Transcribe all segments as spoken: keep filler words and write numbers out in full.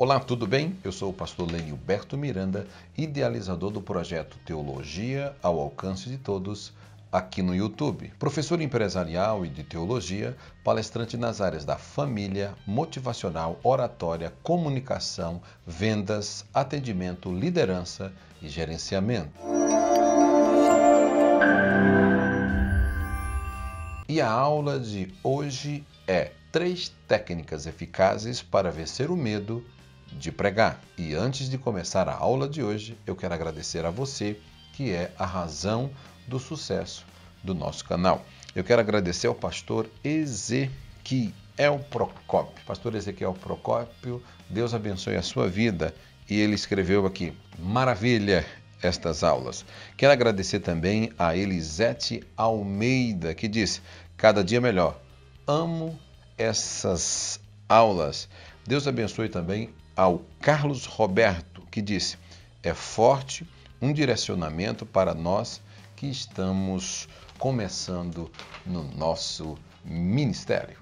Olá, tudo bem? Eu sou o pastor Lenilberto Miranda, idealizador do projeto Teologia ao Alcance de Todos, aqui no YouTube. Professor empresarial e de teologia, palestrante nas áreas da família, motivacional, oratória, comunicação, vendas, atendimento, liderança e gerenciamento. E a aula de hoje é três técnicas eficazes para vencer o medo de pregar. E antes de começar a aula de hoje, eu quero agradecer a você, que é a razão do sucesso do nosso canal. Eu quero agradecer ao pastor Ezequiel Procópio. Pastor Ezequiel Procópio, Deus abençoe a sua vida. E ele escreveu aqui, maravilha estas aulas. Quero agradecer também a Elisete Almeida, que disse, cada dia melhor, amo essas aulas. Deus abençoe também ao Carlos Roberto, que disse, é forte um direcionamento para nós que estamos começando no nosso ministério.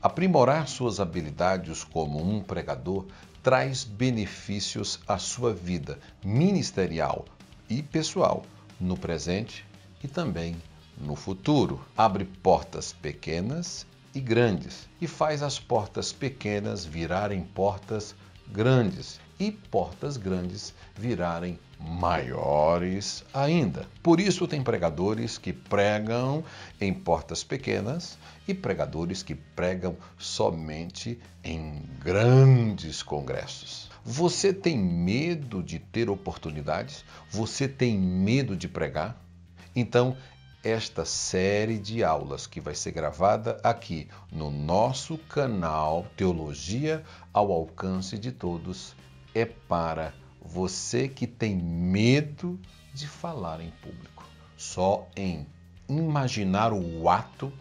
Aprimorar suas habilidades como um pregador traz benefícios à sua vida ministerial e pessoal, no presente e também no futuro. Abre portas pequenas e grandes e faz as portas pequenas virarem portas grandes e portas grandes virarem maiores ainda. Por isso tem pregadores que pregam em portas pequenas e pregadores que pregam somente em grandes congressos. Você tem medo de ter oportunidades? Você tem medo de pregar? Então, esta série de aulas que vai ser gravada aqui no nosso canal Teologia ao Alcance de Todos é para você que tem medo de falar em público. Só em imaginar o ato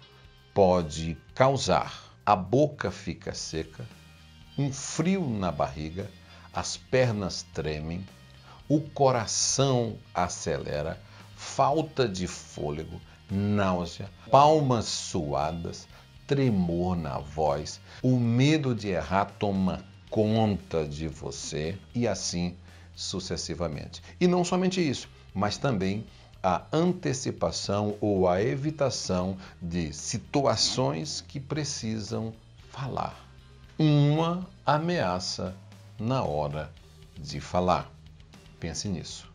pode causar. A boca fica seca, um frio na barriga, as pernas tremem, o coração acelera, falta de fôlego, náusea, palmas suadas, tremor na voz, o medo de errar toma conta de você e assim sucessivamente. E não somente isso, mas também a antecipação ou a evitação de situações que precisam falar. Uma ameaça na hora de falar. Pense nisso.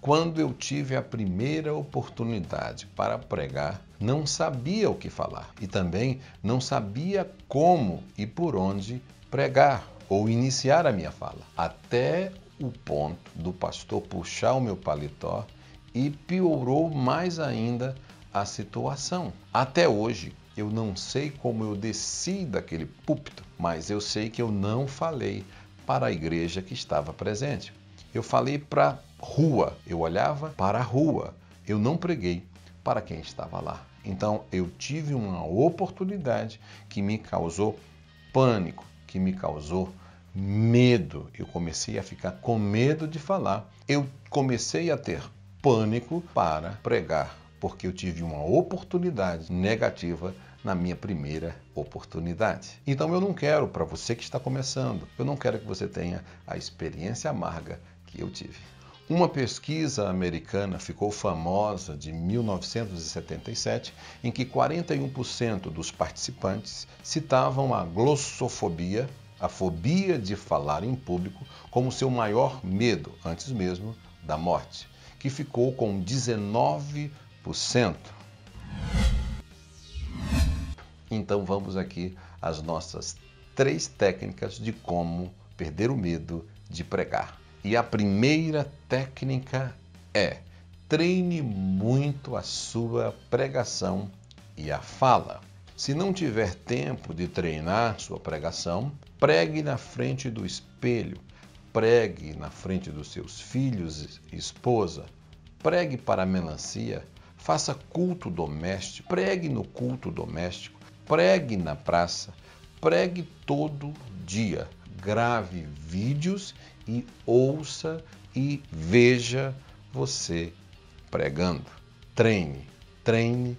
Quando eu tive a primeira oportunidade para pregar, não sabia o que falar e também não sabia como e por onde pregar ou iniciar a minha fala, até o ponto do pastor puxar o meu paletó e piorou mais ainda a situação. Até hoje, eu não sei como eu desci daquele púlpito, mas eu sei que eu não falei para a igreja que estava presente. Eu falei para rua, eu olhava para a rua, eu não preguei para quem estava lá. Então eu tive uma oportunidade que me causou pânico, que me causou medo. Eu comecei a ficar com medo de falar, eu comecei a ter pânico para pregar, porque eu tive uma oportunidade negativa na minha primeira oportunidade. Então eu não quero, para você que está começando, eu não quero que você tenha a experiência amarga que eu tive. Uma pesquisa americana ficou famosa de mil novecentos e setenta e sete, em que quarenta e um por cento dos participantes citavam a glossofobia, a fobia de falar em público, como seu maior medo, antes mesmo da morte, que ficou com dezenove por cento. Então vamos aqui às nossas três técnicas de como perder o medo de pregar. E a primeira técnica é, treine muito a sua pregação e a fala. Se não tiver tempo de treinar sua pregação, pregue na frente do espelho, pregue na frente dos seus filhos e esposa, pregue para a melancia, faça culto doméstico, pregue no culto doméstico, pregue na praça, pregue todo dia, grave vídeos e ouça e veja você pregando. Treine, treine,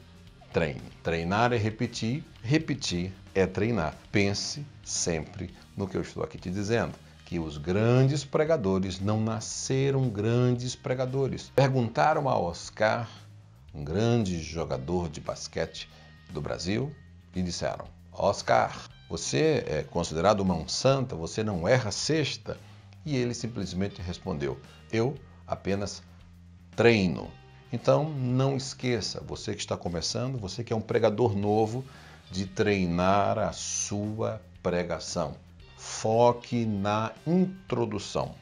treine. Treinar é repetir Repetir é treinar. Pense sempre no que eu estou aqui te dizendo, que os grandes pregadores não nasceram grandes pregadores. Perguntaram a Oscar, um grande jogador de basquete do Brasil, e disseram: Oscar, você é considerado mão santa, você não erra a cesta? E ele simplesmente respondeu: eu apenas treino. Então, não esqueça, você que está começando, você que é um pregador novo, de treinar a sua pregação. Foque na introdução.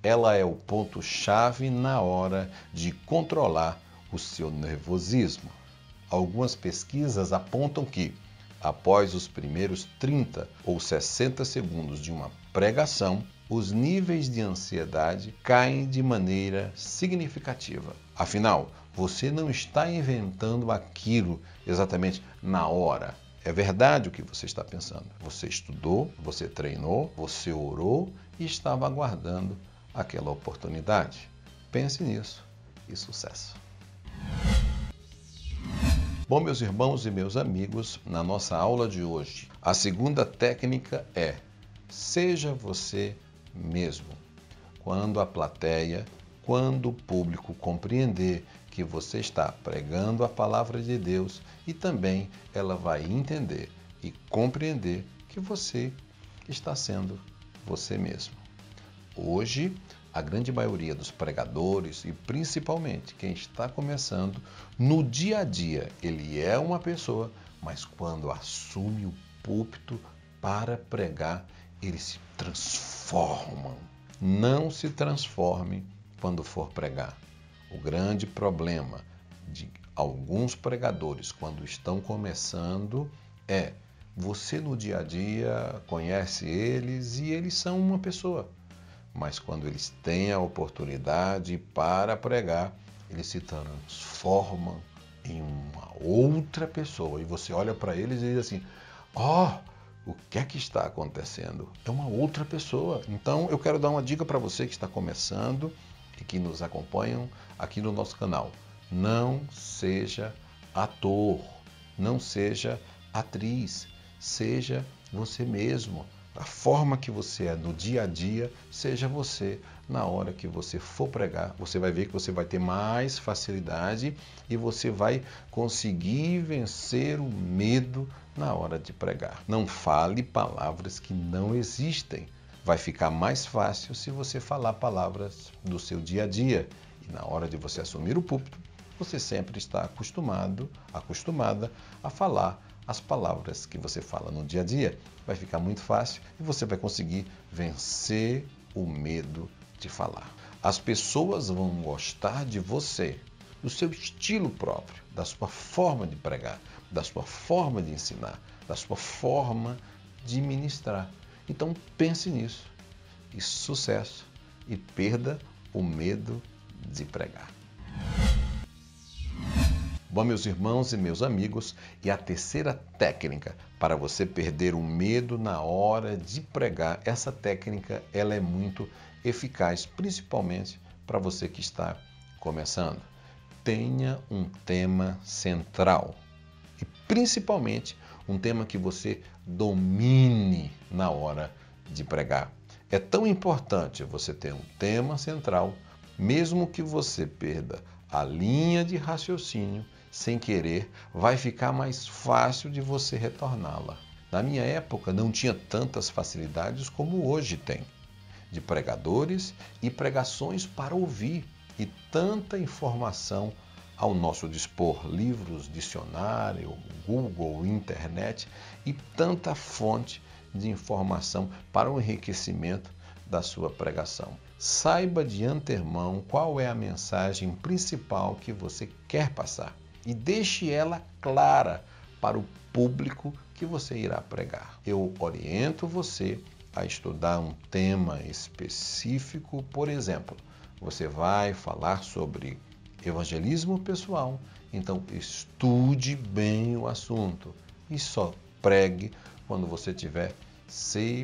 Ela é o ponto-chave na hora de controlar o seu nervosismo. Algumas pesquisas apontam que, após os primeiros trinta ou sessenta segundos de uma pregação, os níveis de ansiedade caem de maneira significativa. Afinal, você não está inventando aquilo exatamente na hora. É verdade o que você está pensando. Você estudou, você treinou, você orou e estava aguardando aquela oportunidade. Pense nisso e sucesso! Bom, meus irmãos e meus amigos, na nossa aula de hoje, a segunda técnica é: seja você mesmo. Quando a plateia, quando o público compreender que você está pregando a palavra de Deus, e também ela vai entender e compreender que você está sendo você mesmo. Hoje, a grande maioria dos pregadores, e principalmente quem está começando, no dia a dia ele é uma pessoa, mas quando assume o púlpito para pregar, ele se transforma. Não se transforme quando for pregar. O grande problema de alguns pregadores quando estão começando é: você no dia a dia conhece eles e eles são uma pessoa, mas quando eles têm a oportunidade para pregar, eles se transformam em uma outra pessoa. E você olha para eles e diz assim: ó, oh, o que é que está acontecendo? É uma outra pessoa. Então, eu quero dar uma dica para você que está começando e que nos acompanham aqui no nosso canal. Não seja ator, não seja atriz, seja você mesmo. A forma que você é no dia a dia, seja você. Na hora que você for pregar, você vai ver que você vai ter mais facilidade e você vai conseguir vencer o medo na hora de pregar. Não fale palavras que não existem. Vai ficar mais fácil se você falar palavras do seu dia a dia. E na hora de você assumir o púlpito, você sempre está acostumado, acostumada a falar as palavras que você fala no dia a dia. Vai ficar muito fácil e você vai conseguir vencer o medo de falar. As pessoas vão gostar de você, do seu estilo próprio, da sua forma de pregar, da sua forma de ensinar, da sua forma de ministrar. Então pense nisso, e sucesso, e perda o medo de pregar. Bom, meus irmãos e meus amigos, e a terceira técnica para você perder o medo na hora de pregar, essa técnica ela é muito eficaz, principalmente para você que está começando. Tenha um tema central e principalmente um tema que você domine na hora de pregar. É tão importante você ter um tema central, mesmo que você perda a linha de raciocínio, sem querer, vai ficar mais fácil de você retorná-la. Na minha época, não tinha tantas facilidades como hoje tem, de pregadores e pregações para ouvir, e tanta informação ao nosso dispor, livros, dicionário, Google, internet, e tanta fonte de informação para o enriquecimento da sua pregação. Saiba de antemão qual é a mensagem principal que você quer passar, e deixe ela clara para o público que você irá pregar. Eu oriento você a estudar um tema específico. Por exemplo, você vai falar sobre evangelismo pessoal, então estude bem o assunto e só pregue quando você tiver segurança.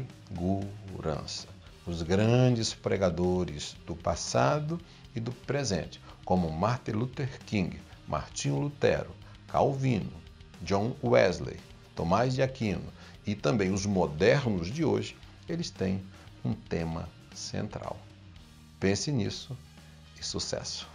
Os grandes pregadores do passado e do presente, como Martin Luther King, Martinho Lutero, Calvino, John Wesley, Tomás de Aquino e também os modernos de hoje, eles têm um tema central. Pense nisso e sucesso!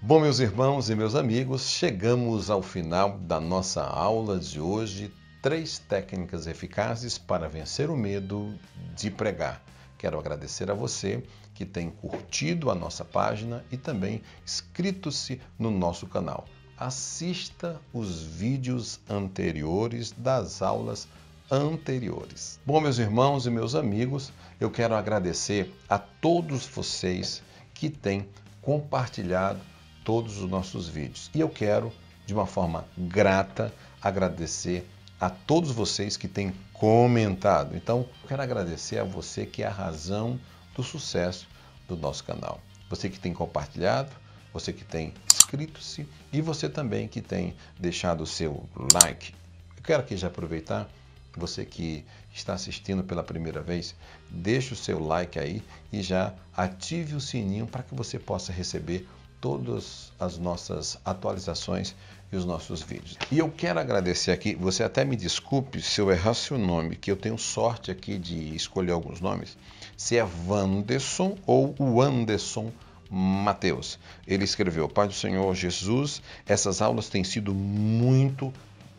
Bom, meus irmãos e meus amigos, chegamos ao final da nossa aula de hoje, três técnicas eficazes para vencer o medo de pregar. Quero agradecer a você que tem curtido a nossa página e também inscrito-se no nosso canal. Assista os vídeos anteriores das aulas anteriores. Bom, meus irmãos e meus amigos, eu quero agradecer a todos vocês que têm compartilhado todos os nossos vídeos. E eu quero, de uma forma grata, agradecer a todos vocês que têm comentado. Então, eu quero agradecer a você que é a razão do sucesso do nosso canal. Você que tem compartilhado, você que tem inscrito-se e você também que tem deixado o seu like. Eu quero aqui já aproveitar, você que está assistindo pela primeira vez, deixe o seu like aí e já ative o sininho para que você possa receber todas as nossas atualizações e os nossos vídeos. E eu quero agradecer aqui, você até me desculpe se eu errar seu nome, que eu tenho sorte aqui de escolher alguns nomes, se é Vanderson ou o Anderson Matheus. Ele escreveu: Pai do Senhor Jesus, essas aulas têm sido muito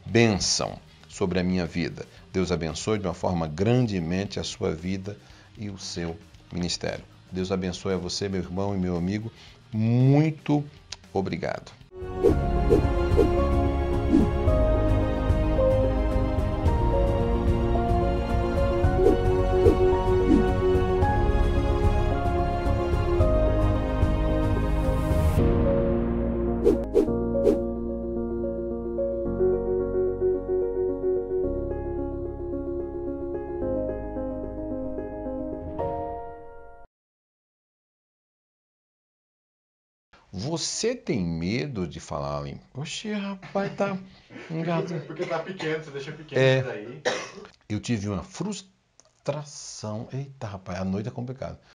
bênção sobre a minha vida. Deus abençoe de uma forma grandemente a sua vida e o seu ministério. Deus abençoe a você, meu irmão e meu amigo. Muito obrigado. Você tem medo de falar em... Oxi, rapaz, tá engasgado. Porque tá pequeno, você deixa pequeno é, isso daí. Eu tive uma frustração... Eita, rapaz, a noite é complicada.